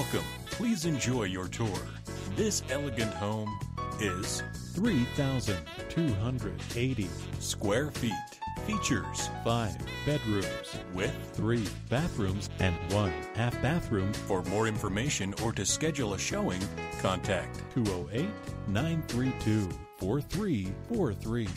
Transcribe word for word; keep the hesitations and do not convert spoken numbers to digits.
Welcome. Please enjoy your tour. This elegant home is three thousand two hundred eighty square feet. Features five bedrooms with three bathrooms and one half bathroom. For more information or to schedule a showing, contact two oh eight, nine three two, four three four three.